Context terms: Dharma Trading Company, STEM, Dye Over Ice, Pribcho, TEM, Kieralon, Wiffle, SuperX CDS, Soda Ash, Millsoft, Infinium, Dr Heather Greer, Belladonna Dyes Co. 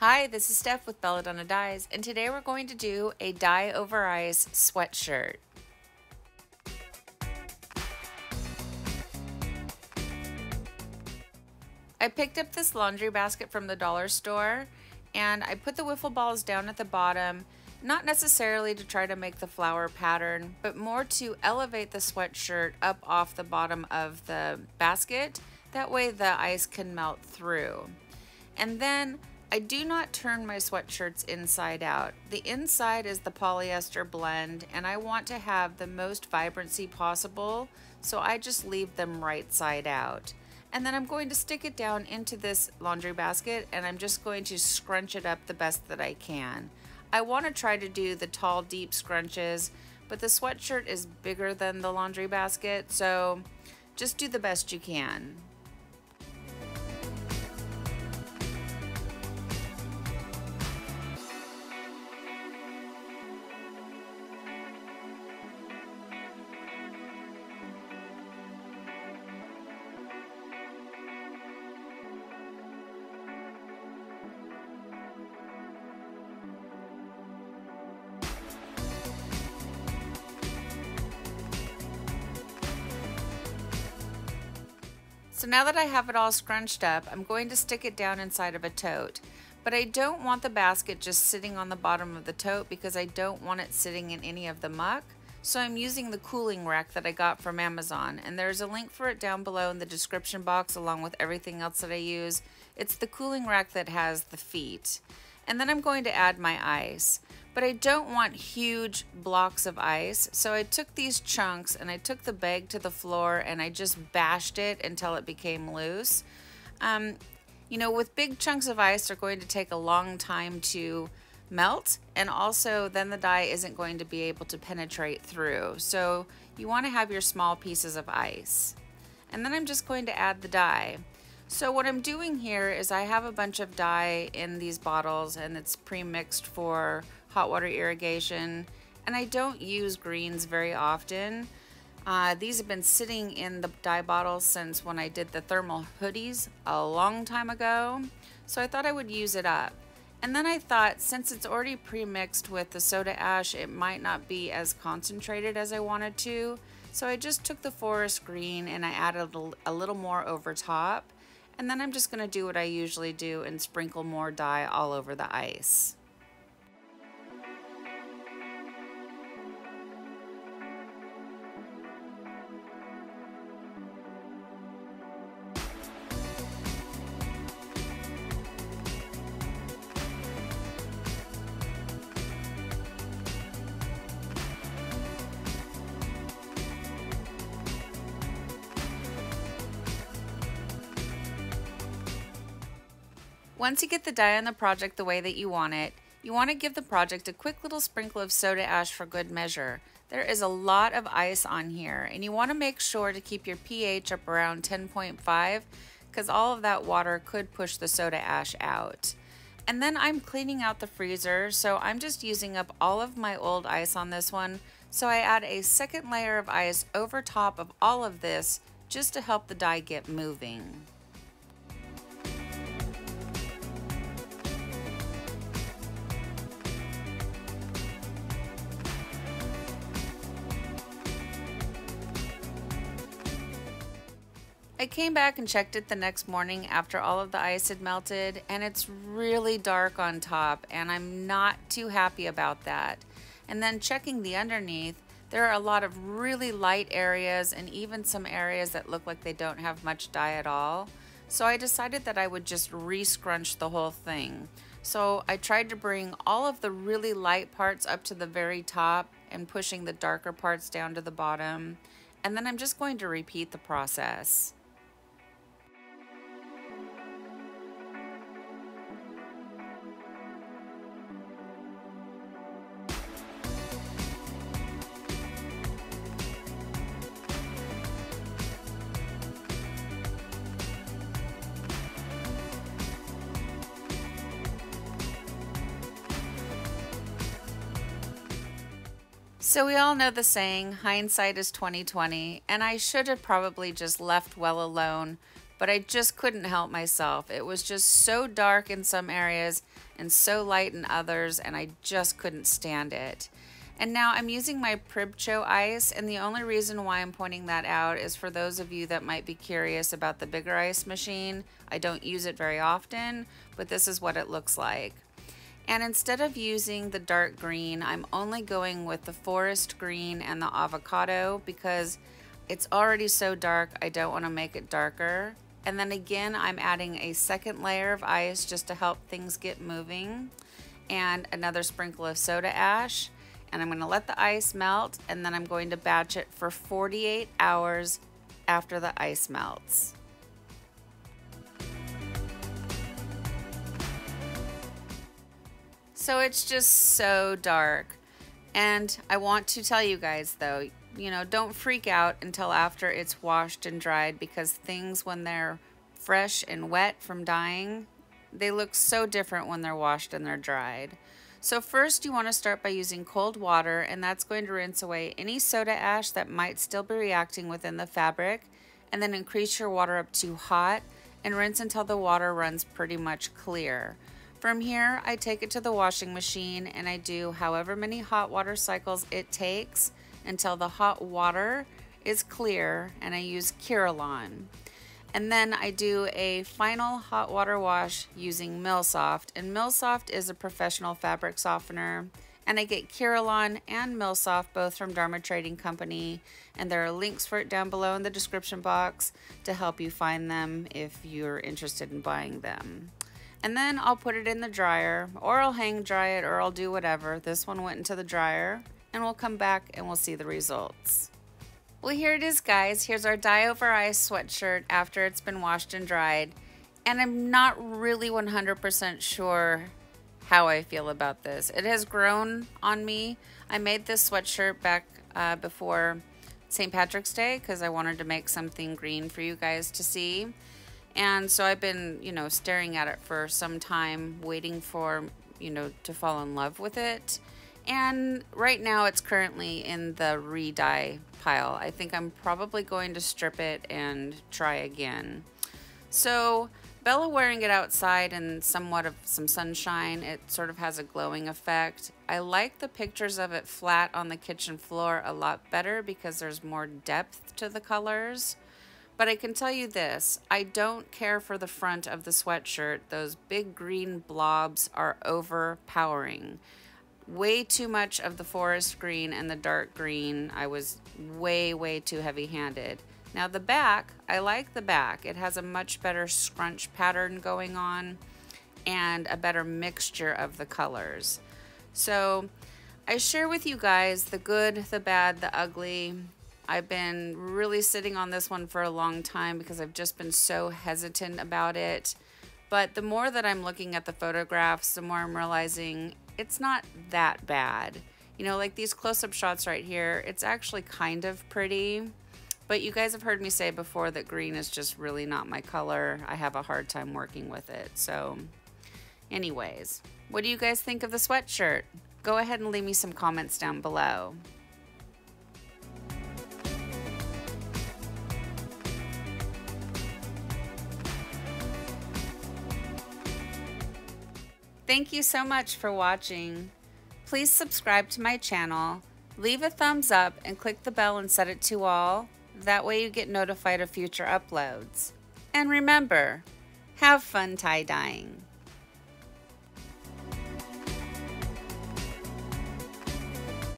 Hi, this is Steph with Belladonna Dyes, and today we're going to do a dye over eyes sweatshirt. I picked up this laundry basket from the dollar store, and I put the wiffle balls down at the bottom, not necessarily to try to make the flower pattern, but more to elevate the sweatshirt up off the bottom of the basket. That way the ice can melt through. And then I do not turn my sweatshirts inside out. The inside is the polyester blend, and I want to have the most vibrancy possible, so I just leave them right side out. And then I'm going to stick it down into this laundry basket, and I'm just going to scrunch it up the best that I can. I want to try to do the tall, deep scrunches, but the sweatshirt is bigger than the laundry basket, so just do the best you can. So now that I have it all scrunched up, I'm going to stick it down inside of a tote. But I don't want the basket just sitting on the bottom of the tote because I don't want it sitting in any of the muck. So I'm using the cooling rack that I got from Amazon, and there's a link for it down below in the description box along with everything else that I use. It's the cooling rack that has the feet. And then I'm going to add my ice. But I don't want huge blocks of ice, so I took these chunks and I took the bag to the floor and I just bashed it until it became loose. You know, with big chunks of ice, they're going to take a long time to melt, and also then the dye isn't going to be able to penetrate through. So you want to have your small pieces of ice. And then I'm just going to add the dye. So what I'm doing here is I have a bunch of dye in these bottles, and it's pre-mixed for hot water irrigation, and I don't use greens very often. These have been sitting in the dye bottles since when I did the thermal hoodies a long time ago, so I thought I would use it up. And then I thought, since it's already pre-mixed with the soda ash, it might not be as concentrated as I wanted to, so I just took the forest green and I added a little more over top. And then I'm just going to do what I usually do and sprinkle more dye all over the ice. Once you get the dye on the project the way that you want it, you want to give the project a quick little sprinkle of soda ash for good measure. There is a lot of ice on here, and you want to make sure to keep your pH up around 10.5 because all of that water could push the soda ash out. And then I'm cleaning out the freezer, so I'm just using up all of my old ice on this one, so I add a second layer of ice over top of all of this just to help the dye get moving. I came back and checked it the next morning after all of the ice had melted, and it's really dark on top, and I'm not too happy about that. And then checking the underneath, there are a lot of really light areas and even some areas that look like they don't have much dye at all. So I decided that I would just re-scrunch the whole thing. So I tried to bring all of the really light parts up to the very top and pushing the darker parts down to the bottom. And then I'm just going to repeat the process. So we all know the saying, hindsight is 20/20, and I should have probably just left well alone, but I just couldn't help myself. It was just so dark in some areas and so light in others, and I just couldn't stand it. And now I'm using my Pribcho ice, and the only reason why I'm pointing that out is for those of you that might be curious about the bigger ice machine. I don't use it very often, but this is what it looks like. And instead of using the dark green, I'm only going with the forest green and the avocado because it's already so dark, I don't want to make it darker. And then again, I'm adding a second layer of ice just to help things get moving, and another sprinkle of soda ash. And I'm going to let the ice melt, and then I'm going to batch it for 48 hours after the ice melts. So it's just so dark. And I want to tell you guys though, you know, don't freak out until after it's washed and dried, because things when they're fresh and wet from dyeing, they look so different when they're washed and they're dried. So first you want to start by using cold water, and that's going to rinse away any soda ash that might still be reacting within the fabric, and then increase your water up to hot and rinse until the water runs pretty much clear. From here, I take it to the washing machine, and I do however many hot water cycles it takes until the hot water is clear, and I use Kieralon. And then I do a final hot water wash using Millsoft. And Millsoft is a professional fabric softener. And I get Kieralon and Millsoft both from Dharma Trading Company. And there are links for it down below in the description box to help you find them if you're interested in buying them. And then I'll put it in the dryer, or I'll hang dry it, or I'll do whatever. This one went into the dryer, and we'll come back and we'll see the results. Well, here it is, guys. Here's our dye over ice sweatshirt after it's been washed and dried. And I'm not really 100% sure how I feel about this. It has grown on me. I made this sweatshirt back before St. Patrick's Day because I wanted to make something green for you guys to see. And so I've been, you know, staring at it for some time, waiting for, you know, to fall in love with it. And right now it's currently in the re-dye pile. I think I'm probably going to strip it and try again. So Bella wearing it outside and somewhat of some sunshine, it sort of has a glowing effect. I like the pictures of it flat on the kitchen floor a lot better because there's more depth to the colors. But I can tell you this, I don't care for the front of the sweatshirt. Those big green blobs are overpowering. Way too much of the forest green and the dark green. I was way too heavy-handed. Now the back, I like the back. It has a much better scrunch pattern going on and a better mixture of the colors. So I share with you guys the good, the bad, the ugly. I've been really sitting on this one for a long time because I've just been so hesitant about it. But the more that I'm looking at the photographs, the more I'm realizing it's not that bad. You know, like these close-up shots right here, it's actually kind of pretty, but you guys have heard me say before that green is just really not my color. I have a hard time working with it. So anyways, what do you guys think of the sweatshirt? Go ahead and leave me some comments down below. Thank you so much for watching. Please subscribe to my channel, leave a thumbs up, and click the bell and set it to all. That way you get notified of future uploads. And remember, have fun tie-dyeing.